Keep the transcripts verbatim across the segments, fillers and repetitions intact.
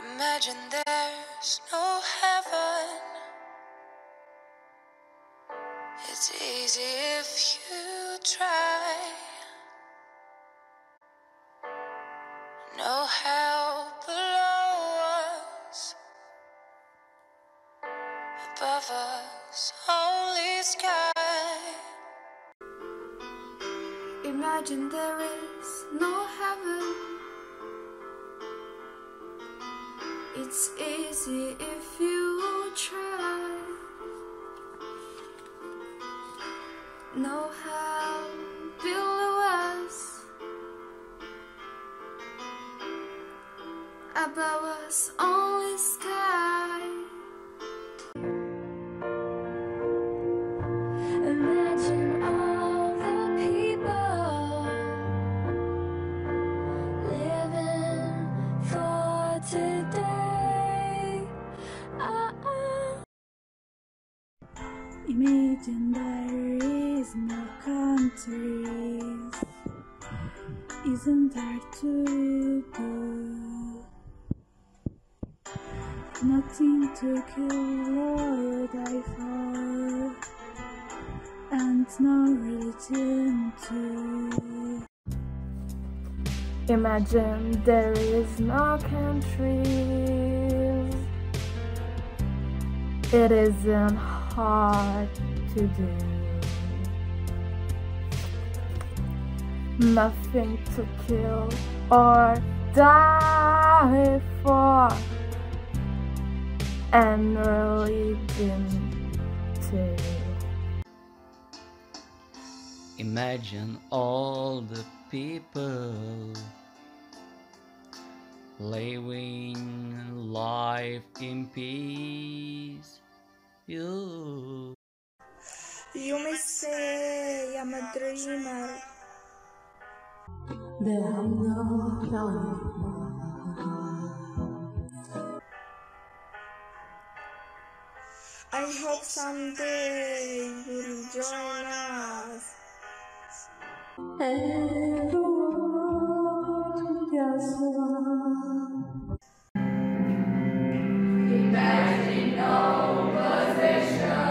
Imagine there's no heaven. It's easy if you try. No hell below us, above us only sky. Imagine there is no heaven. It's easy if you try. No hell below us, above us only sky. Imagine all the people living for today. Imagine there is no countries. Isn't there to do? Nothing to kill or die for, and no religion too. Imagine there is no countries. It isn't hard to do. Nothing to kill or die for, and religion too. Imagine all the people living life in peace. You You may say I'm a dreamer, but I'm not anymore. I hope someday you'll join us, and the world gets one. Imagine no possession.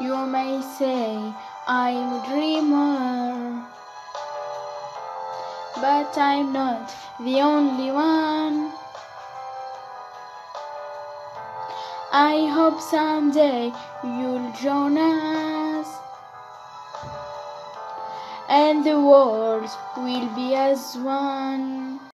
You may say I'm a dreamer, but I'm not the only one. I hope someday you'll join us, and the world will be as one.